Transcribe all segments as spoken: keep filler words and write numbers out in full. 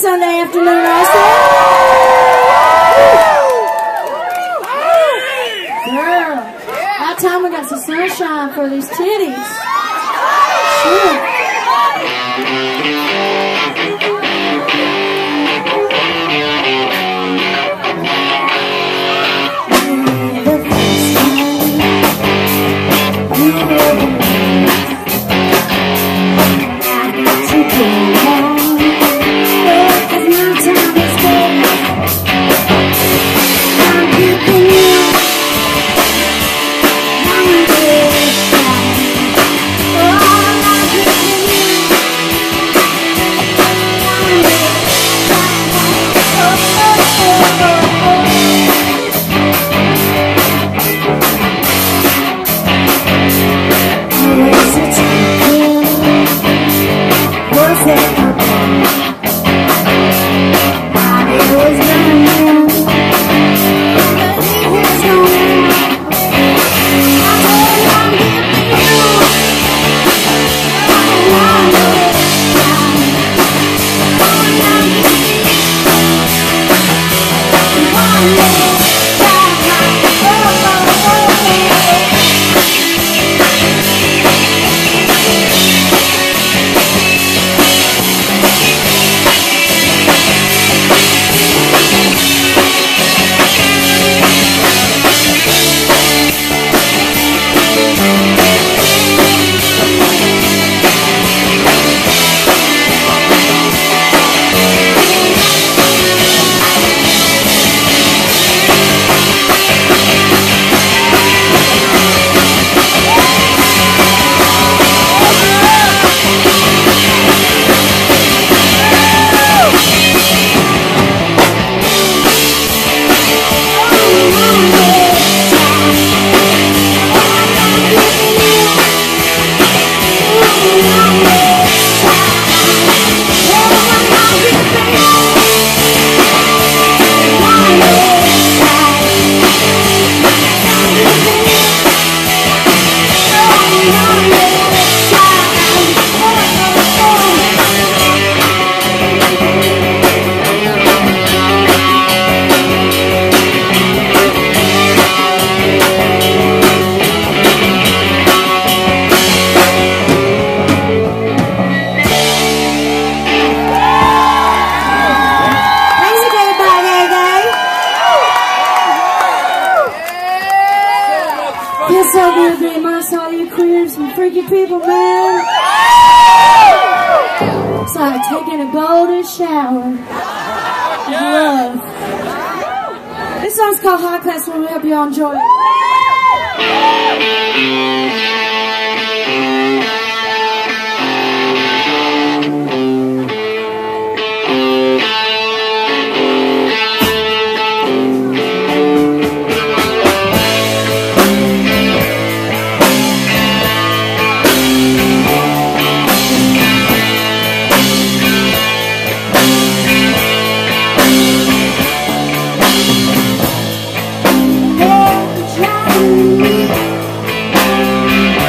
Sunday afternoon also. Girl, about time we got some sunshine for these titties. Sure. It's so good to be amongst all you queers and freaky people, man. It's like taking a golden shower of love. This song's called High Class One. We hope y'all enjoy it. Thank you.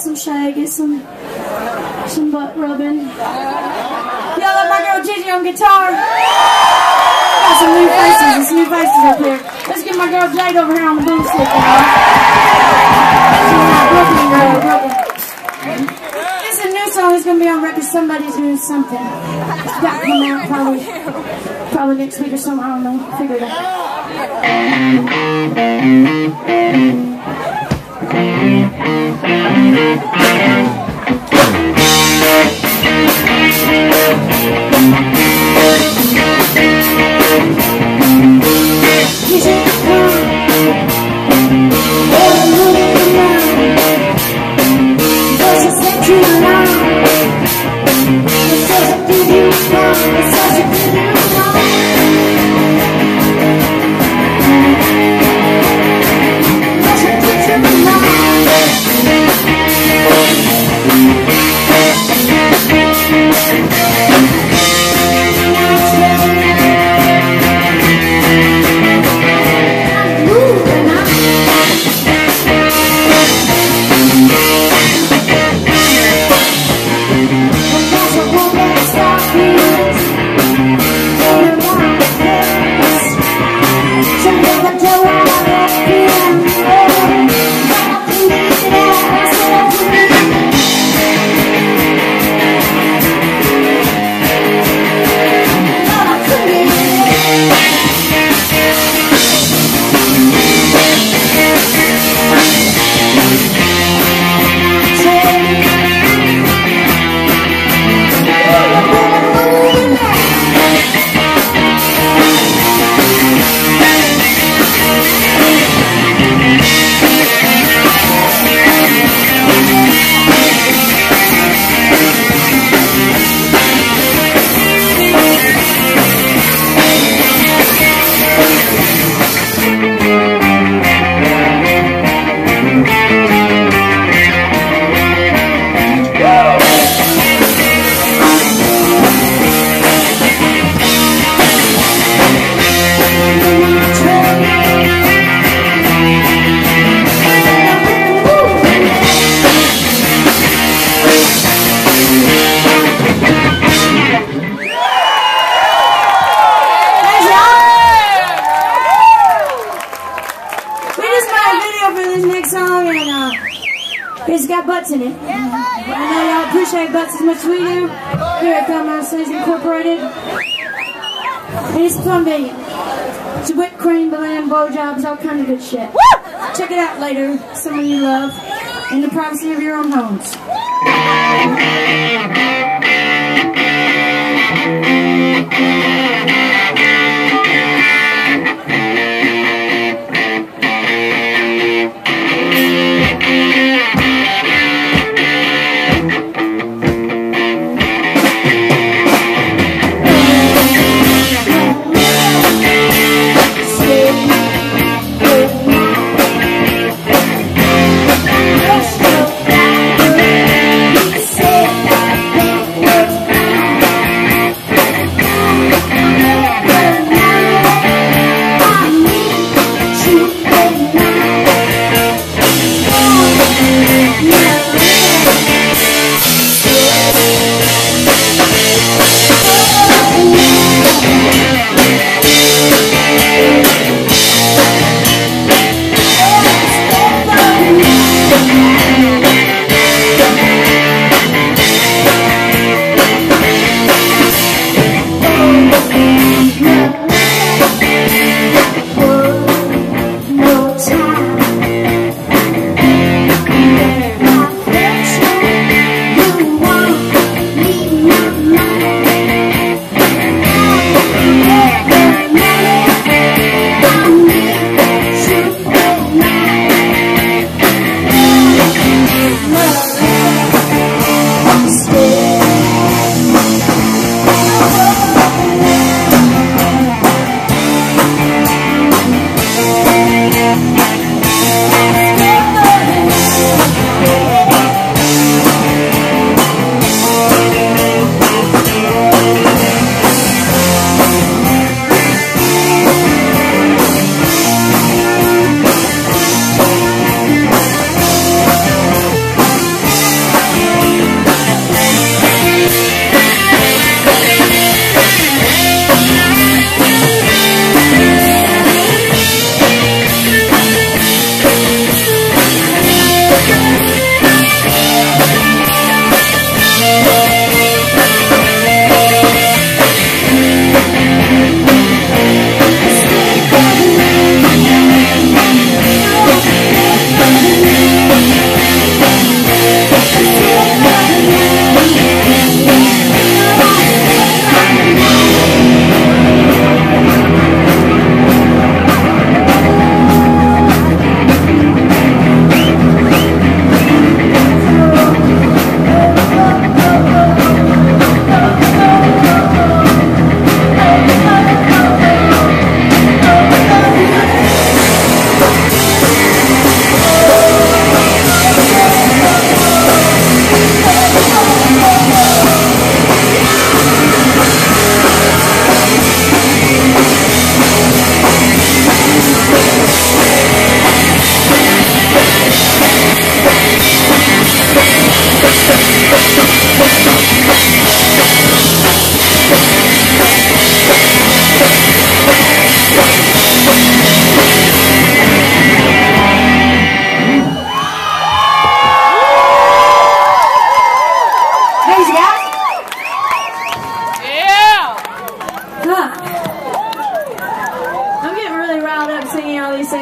some Shay, get some some butt rubbing. Y'all let my girl Gigi on guitar. Got some new faces, and some new faces up here. Let's get my girl Jade over here on the boom stick. This is a new song that's gonna be on record. Somebody's doing something. It's got to come out probably probably next week or something. I don't know. Figure it out. It's got butts in it. Yeah, I know y'all appreciate butts as much as we do. Here at Belmont Stays Incorporated. And it's convenient. It's whipped cream, bland, blowjobs, all kind of good shit. Check it out later, someone you love, in the privacy of your own homes.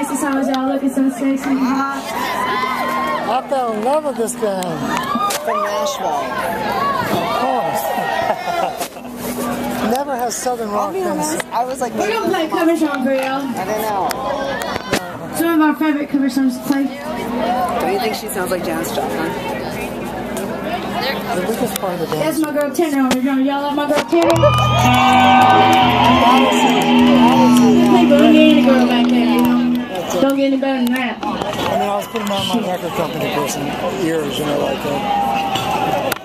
This is how y'all look. It so sexy and hot. I fell in love with this guy from Nashville. Of course. Never has Southern rock. I'll be honest, I was like, we're gonna play cover song for y'all. I don't know. Some of our favorite cover songs to play. Do you think she sounds like Janis Joplin? The biggest part of the dance. That's my girl Tanner on the drum. Y'all love my girl Tanner? Play boogie and a girl back there, you know? Don't get any better than that. I mean, I was putting on my record company for some years, you know, like that.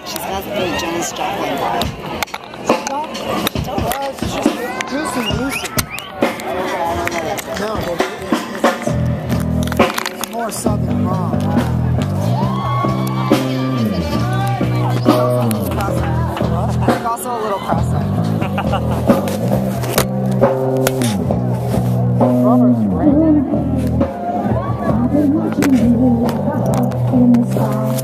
She's got the big Janis Joplin vibe. Uh, she's juicy, loosey. No, but it's, it's, it's more Southern rock. Also a little cross-eyed.